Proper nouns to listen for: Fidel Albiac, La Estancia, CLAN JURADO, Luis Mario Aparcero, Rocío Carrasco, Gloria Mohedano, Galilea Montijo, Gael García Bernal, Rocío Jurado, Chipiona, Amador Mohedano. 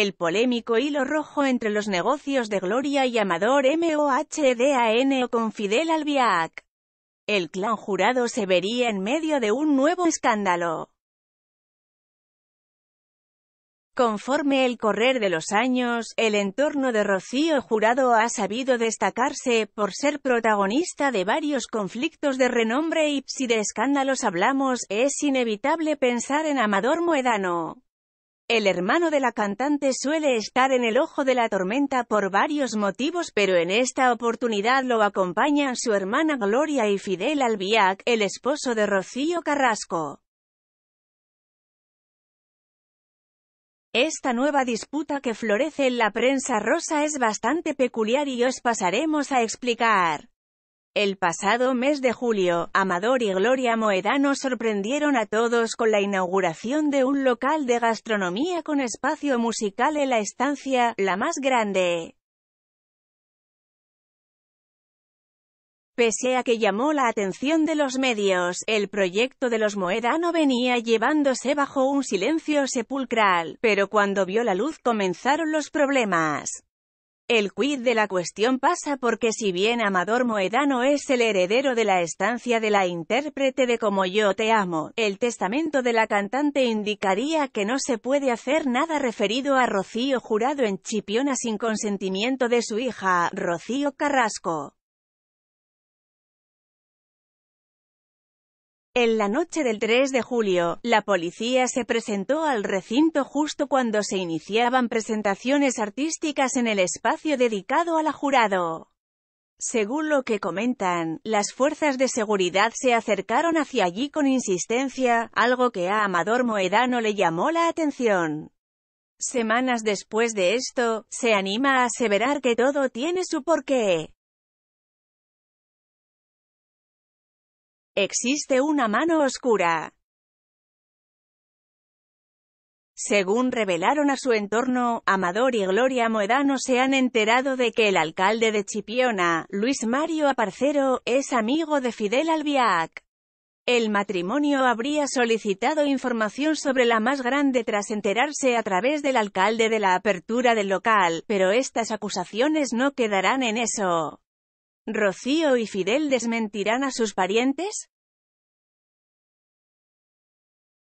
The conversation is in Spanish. El polémico hilo rojo entre los negocios de Gloria y Amador Mohedano con Fidel Albiac. El clan Jurado se vería en medio de un nuevo escándalo. Conforme el correr de los años, el entorno de Rocío Jurado ha sabido destacarse por ser protagonista de varios conflictos de renombre, y si de escándalos hablamos, es inevitable pensar en Amador Mohedano. El hermano de la cantante suele estar en el ojo de la tormenta por varios motivos, pero en esta oportunidad lo acompañan su hermana Gloria y Fidel Albiac, el esposo de Rocío Carrasco. Esta nueva disputa que florece en la prensa rosa es bastante peculiar y os pasaremos a explicar. El pasado mes de julio, Amador y Gloria Mohedano sorprendieron a todos con la inauguración de un local de gastronomía con espacio musical en La Estancia, la más grande. Pese a que llamó la atención de los medios, el proyecto de los Mohedano venía llevándose bajo un silencio sepulcral, pero cuando vio la luz comenzaron los problemas. El quid de la cuestión pasa porque si bien Amador Mohedano es el heredero de La Estancia de la intérprete de Como yo te amo, el testamento de la cantante indicaría que no se puede hacer nada referido a Rocío Jurado en Chipiona sin consentimiento de su hija, Rocío Carrasco. En la noche del 3 de julio, la policía se presentó al recinto justo cuando se iniciaban presentaciones artísticas en el espacio dedicado a la Jurado. Según lo que comentan, las fuerzas de seguridad se acercaron hacia allí con insistencia, algo que a Amador Mohedano le llamó la atención. Semanas después de esto, se anima a aseverar que todo tiene su porqué. Existe una mano oscura. Según revelaron a su entorno, Amador y Gloria Mohedano se han enterado de que el alcalde de Chipiona, Luis Mario Aparcero, es amigo de Fidel Albiac. El matrimonio habría solicitado información sobre la más grande tras enterarse a través del alcalde de la apertura del local, pero estas acusaciones no quedarán en eso. ¿Rocío y Fidel desmentirán a sus parientes?